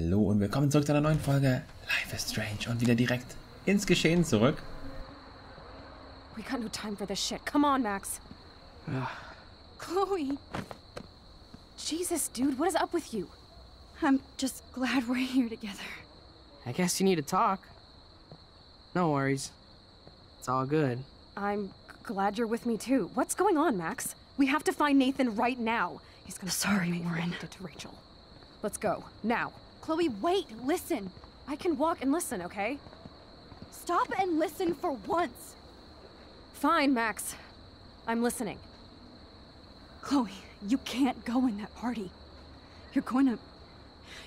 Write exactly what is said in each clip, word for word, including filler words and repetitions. Hallo und willkommen zurück zu einer neuen Folge Life is Strange und wieder direkt ins Geschehen zurück. We got no time for this shit. Come on, Max. Ugh. Chloe. Jesus, dude, what is up with you? I'm just glad we're here together. I guess you need to talk. No worries. It's all good. I'm glad you're with me too. What's going on, Max? We have to find Nathan right now. He's gonna. Sorry, Warren. Did to Rachel. Let's go now. Chloe, wait. Listen. I can walk and listen, okay? Stop and listen for once. Fine, Max. I'm listening. Chloe, you can't go in that party. You're going to.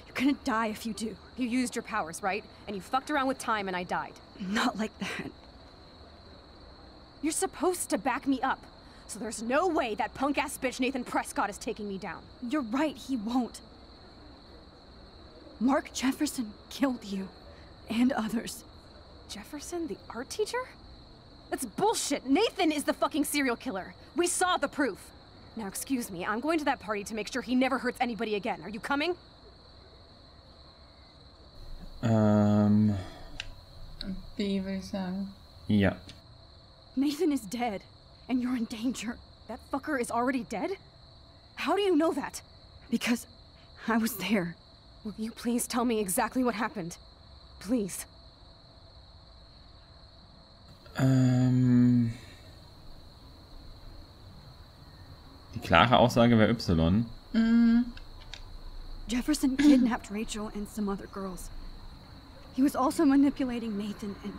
You're gonna die if you do. You used your powers, right? And you fucked around with time, and I died. Not like that. You're supposed to back me up. So there's no way that punk-ass bitch Nathan Prescott is taking me down. You're right, he won't. Mark Jefferson killed you. And others. Jefferson, the art teacher? That's bullshit! Nathan is the fucking serial killer! We saw the proof! Now excuse me, I'm going to that party to make sure he never hurts anybody again. Are you coming? Um... Wie will ich sagen? Ja. Nathan is dead, and you're in danger. That fucker is already dead? How do you know that? Because I was there. Will you please tell me exactly what happened? Please. Ähm... Die klare Aussage wäre Y. Mm. Jefferson kidnapped Rachel and some other girls. He was also manipulating Nathan and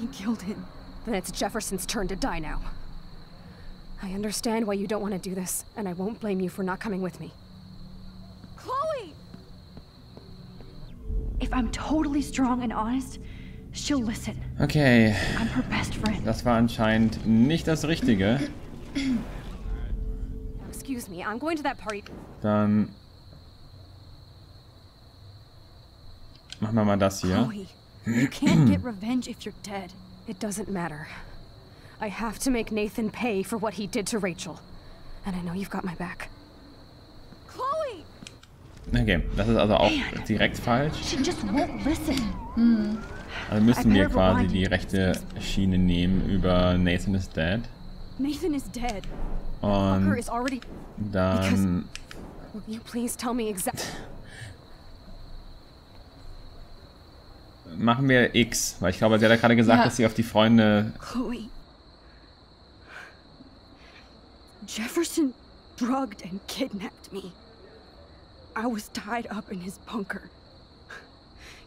he killed him. Then it's Jefferson's turn to die now. I understand why you don't want to do this, and I won't blame you for not coming with me. Chloe! If I'm totally strong and honest, she'll listen. Okay. I'm her best friend. Das war anscheinend nicht das Richtige. Excuse me, I'm going to that party. Dann machen wir mal das hier. Chloe, you can't get revenge if you're dead. It doesn't matter. I have to make Nathan pay for what he did to Rachel. And I know you've got my back. Chloe! Okay, das ist also auch direkt falsch. She just won't listen. Mm. Also müssen wir quasi die rechte Schiene nehmen über Nathan is dead. Nathan is dead. Und dann. Will you please tell me exactly? Machen wir X, weil ich glaube, sie hat ja gerade gesagt, ja. Dass sie auf die Freunde. Chloe. Jefferson drugged and kidnapped me. I was tied up in his bunker.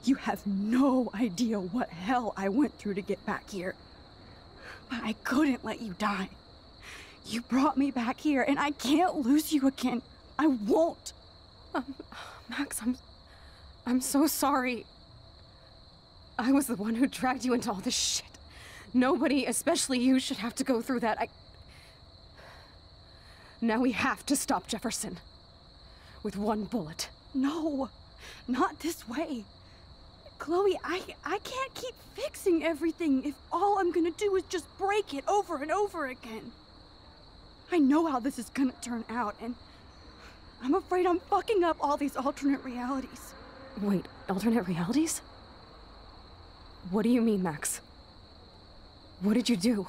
You have no idea what hell I went through to get back here. But I couldn't let you die. You brought me back here, and I can't lose you again. I won't. Um, Max, I'm, I'm so sorry. I was the one who dragged you into all this shit. Nobody, especially you, should have to go through that. I... Now we have to stop Jefferson. With one bullet. No, not this way. Chloe, I, I can't keep fixing everything if all I'm gonna do is just break it over and over again. I know how this is gonna turn out, and I'm afraid I'm fucking up all these alternate realities. Wait, alternate realities? What do you mean, Max? What did you do?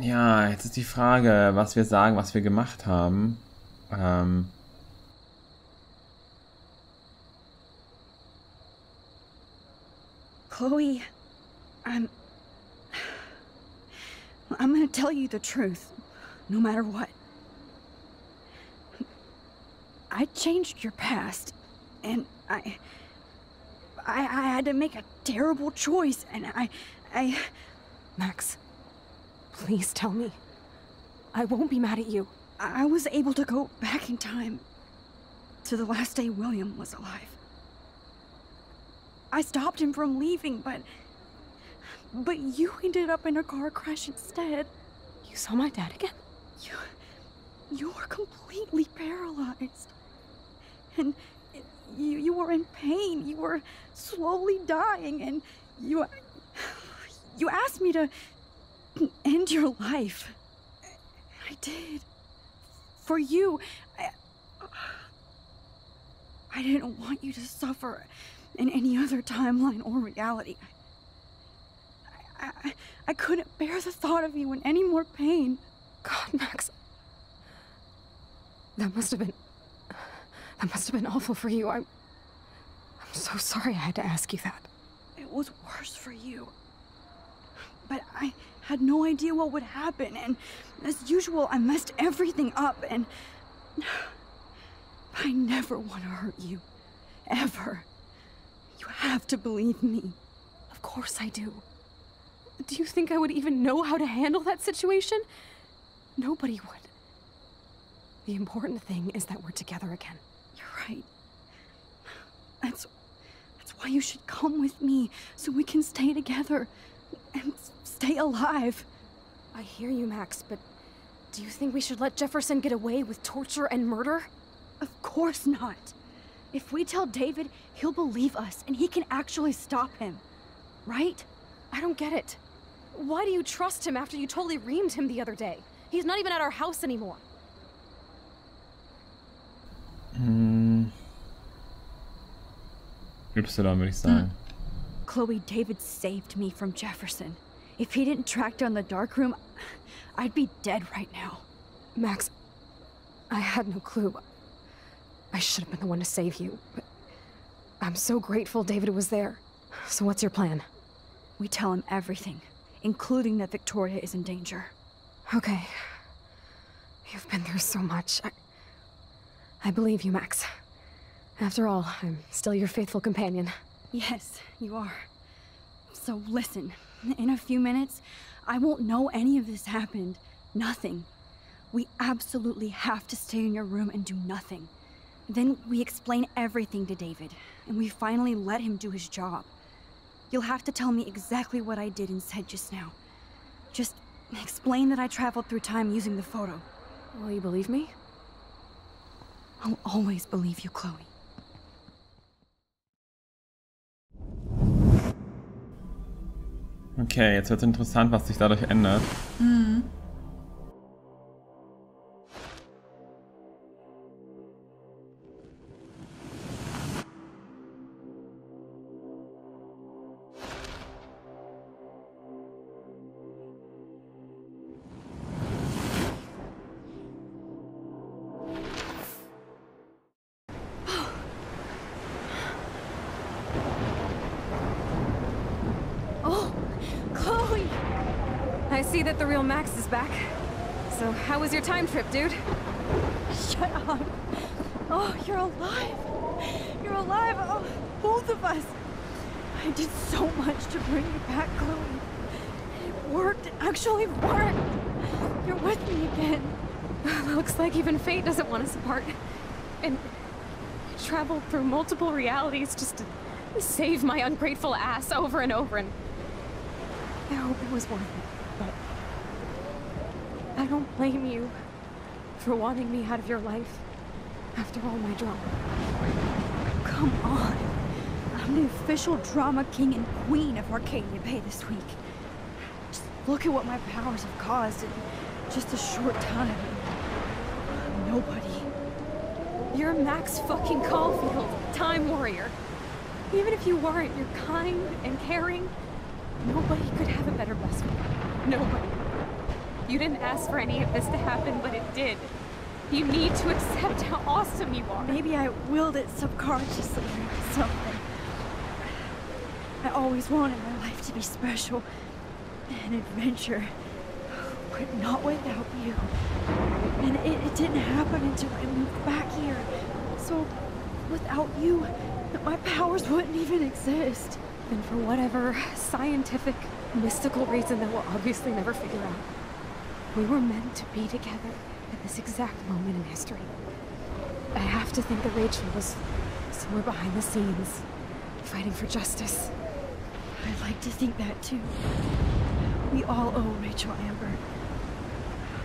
Ja, jetzt ist die Frage, was wir sagen, was wir gemacht haben. Ähm Chloe, I'm I'm gonna tell you the truth, no matter what. I changed your past, and I, I, I had to make a terrible choice, and I, I... Max, please tell me. I won't be mad at you. I was able to go back in time to the last day William was alive. I stopped him from leaving, but, but you ended up in a car crash instead. You saw my dad again? You, you were completely paralyzed. And you, you were in pain, you were slowly dying, and you, you asked me to end your life. I did. for you. I, I didn't want you to suffer in any other timeline or reality. I, I, I couldn't bear the thought of you in any more pain. God, Max. That must have been... That must have been awful for you. I'm... I'm so sorry I had to ask you that. It was worse for you. But I had no idea what would happen, and as usual, I messed everything up, and... I never want to hurt you. Ever. You have to believe me. Of course I do. Do you think I would even know how to handle that situation? Nobody would. The important thing is that we're together again. You're right. That's, that's why you should come with me, so we can stay together and stay alive. I hear you, Max, but do you think we should let Jefferson get away with torture and murder? Of course not. If we tell David, he'll believe us, and he can actually stop him. Right? I don't get it. Why do you trust him after you totally reamed him the other day? He's not even at our house anymore. Hm. Y-Dann würde ich sagen. Chloe, David saved me from Jefferson. If he didn't track down the dark room, I'd be dead right now. Max, I had no clue. I should have been the one to save you, but I'm so grateful David was there. So what's your plan? We tell him everything, including that Victoria is in danger. Okay. You've been through so much. I, I believe you, Max. After all, I'm still your faithful companion. Yes, you are. So listen, in a few minutes, I won't know any of this happened. Nothing. We absolutely have to stay in your room and do nothing. Then we explain everything to David, and we finally let him do his job. You'll have to tell me exactly what I did and said just now. Just explain that I traveled through time using the photo. Will you believe me? I'll always believe you, Chloe. Okay, jetzt wird's interessant, was sich dadurch ändert. Mhm. That the real Max is back. So how was your time trip, dude? Shut up. Oh, you're alive. You're alive. Oh, both of us. I did so much to bring you back, Chloe. It worked. It actually worked. You're with me again. Looks like even fate doesn't want us apart. And I traveled through multiple realities just to save my ungrateful ass over and over, and I hope it was worth it. I don't blame you for wanting me out of your life after all my drama. Come on. I'm the official drama king and queen of Arcadia Bay this week. Just look at what my powers have caused in just a short time. I'm nobody. You're Max fucking Caulfield, Time Warrior. Even if you weren't, you're kind and caring. Nobody could have a better best friend. Nobody. You didn't ask for any of this to happen, but it did. You need to accept how awesome you are. Maybe I willed it subconsciously or something. I always wanted my life to be special. An adventure. But not without you. And it, it didn't happen until I moved back here. So without you, my powers wouldn't even exist. And for whatever scientific, mystical reason that we'll obviously never figure out, we were meant to be together at this exact moment in history. I have to think that Rachel was somewhere behind the scenes, fighting for justice. I'd like to think that too. We all owe Rachel Amber.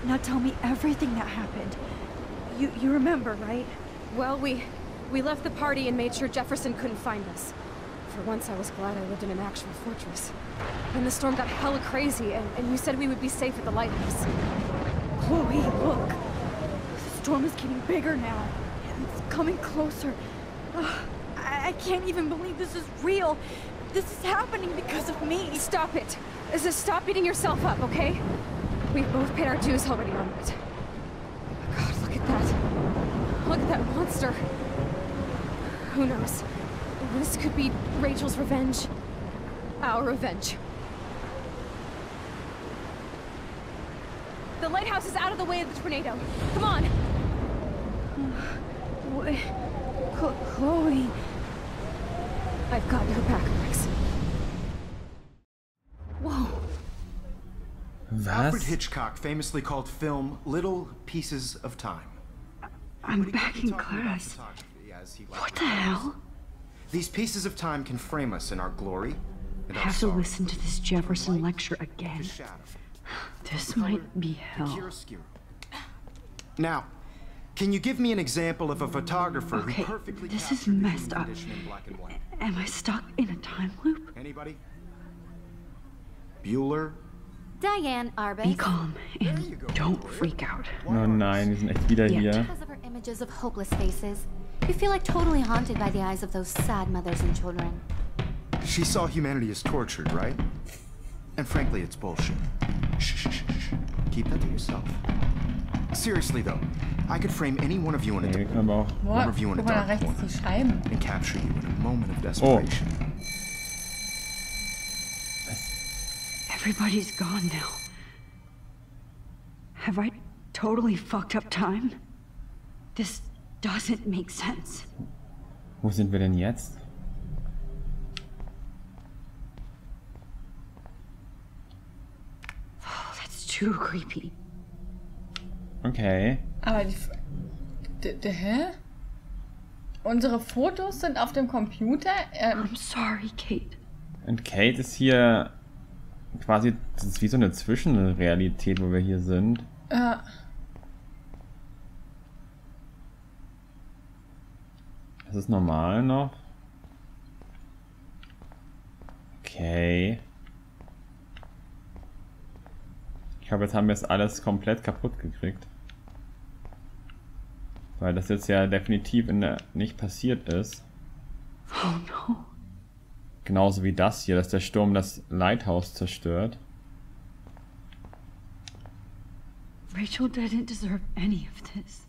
Now tell me everything that happened. You you remember, right? Well, we we left the party and made sure Jefferson couldn't find us. For once, I was glad I lived in an actual fortress. Then the storm got hella crazy, and, and you said we would be safe at the lighthouse. Chloe, look. The storm is getting bigger now. It's coming closer. Oh, I, I can't even believe this is real. This is happening because of me. Stop it. Just stop beating yourself up, okay? We've both paid our dues already on it. God, look at that. Look at that monster. Who knows? This could be Rachel's revenge. Our revenge. The lighthouse is out of the way of the tornado. Come on! Chloe... I've gotten her back, Max. Whoa. That's... Alfred Hitchcock famously called film Little Pieces of Time. I'm back in class. What the hell? These pieces of time can frame us in our glory. I have to listen to this Jefferson lecture again. This might be hell. Now, can you give me an example of a photographer who perfectly captured this is messed up. Am I stuck in a time loop? Anybody? Bueller? Diane Arbus. Be calm and don't freak out. Oh nein, wir sind echt wieder hier. Because of her images of hopeless faces, you feel like totally haunted by the eyes of those sad mothers and children. She saw humanity as tortured, right? And frankly, it's bullshit. Shh, shh, shh, shh. Keep that to yourself. Seriously, though, I could frame any one of you in a dark corner, and capture you in a moment of desperation. Oh. Everybody's gone now. Have I totally fucked up time? This doesn't make sense. Wo sind wir denn jetzt? Too creepy. Okay. Aber die, die, die, hä? Unsere Fotos sind auf dem Computer. Ähm. I'm sorry, Kate. Und Kate ist hier quasi, das ist wie so eine Zwischenrealität, wo wir hier sind. Ja. Uh. Das ist normal noch. Okay. Ich glaube, jetzt haben wir es alles komplett kaputt gekriegt. Weil das jetzt ja definitiv in der nicht passiert ist. Oh no. Genauso wie das hier, dass der Sturm das Lighthouse zerstört. Rachel didn't deserve any of this.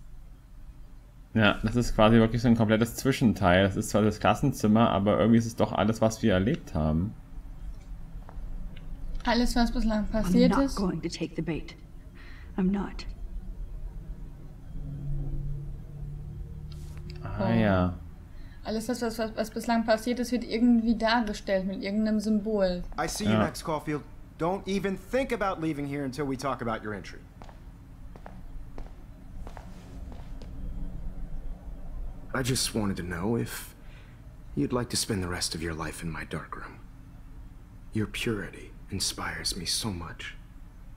Ja, das ist quasi wirklich so ein komplettes Zwischenteil. Das ist zwar das Klassenzimmer, aber irgendwie ist es doch alles, was wir erlebt haben. Alles, was bislang passiert ist. I'm not going to take the bait. I'm not. Ah oh. Ja. Alles, was, was, was bislang passiert ist, wird irgendwie dargestellt mit irgendeinem Symbol. I see you, ja. Max Caulfield. Don't even think about leaving here until we talk about your entry. I just wanted to know if you'd like to spend the rest of your life in my darkroom. Your purity inspires me so much,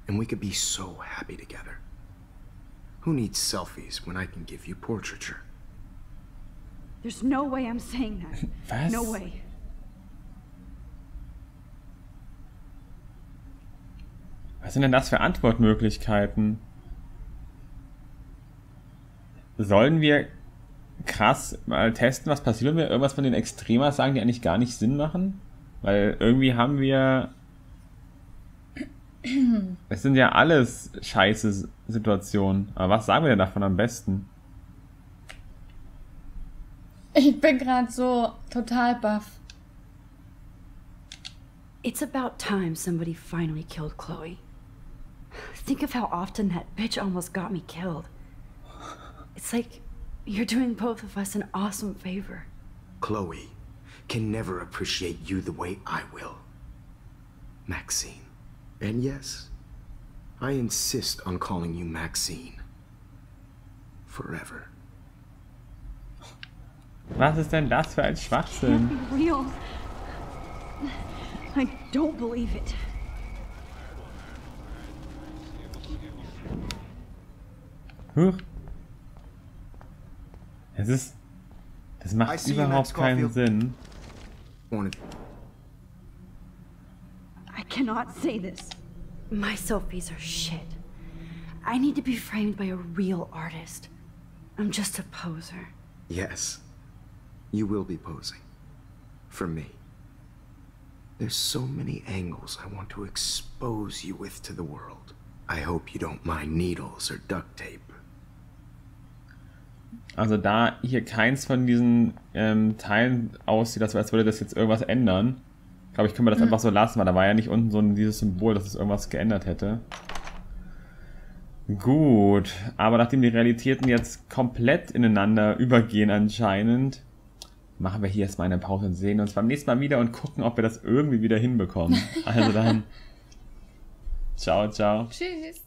and we could be so happy together. Who needs selfies when I can give you portraiture? There's no way I'm saying that. Was? No way. Was sind denn das für Antwortmöglichkeiten? Sollen wir krass mal testen, was passiert, wenn wir irgendwas von den Extremas sagen, die eigentlich gar nicht Sinn machen? Weil irgendwie haben wir... Es sind ja alles scheiße Situationen. Aber was sagen wir denn davon am besten? Ich bin gerade so total baff. It's about time somebody finally killed Chloe. Think of how often that bitch almost got me killed. It's like you're doing both of us an awesome favor. Chloe can never appreciate you the way I will. Maxine. And yes, I insist on calling you Maxine. Forever. Was ist denn das für ein Schwachsinn? It can't be real. I don't believe it. Huch. Es ist... Das macht überhaupt keinen Sinn. I cannot say this. My selfies are shit. I need to be framed by a real artist. I'm just a poser. Yes. You will be posing. For me. There's so many angles I want to expose you with to the world. I hope you don't mind needles or duct tape. Also da hier keins von diesen ähm, Teilen aussieht, dass wir, als würde das jetzt irgendwas ändern, glaube ich, können wir das mhm. einfach so lassen, weil da war ja nicht unten so ein, dieses Symbol, dass es irgendwas geändert hätte. Gut, aber nachdem die Realitäten jetzt komplett ineinander übergehen anscheinend, machen wir hier erstmal eine Pause und sehen uns beim nächsten Mal wieder und gucken, ob wir das irgendwie wieder hinbekommen. Also dann, ciao, ciao. Tschüss.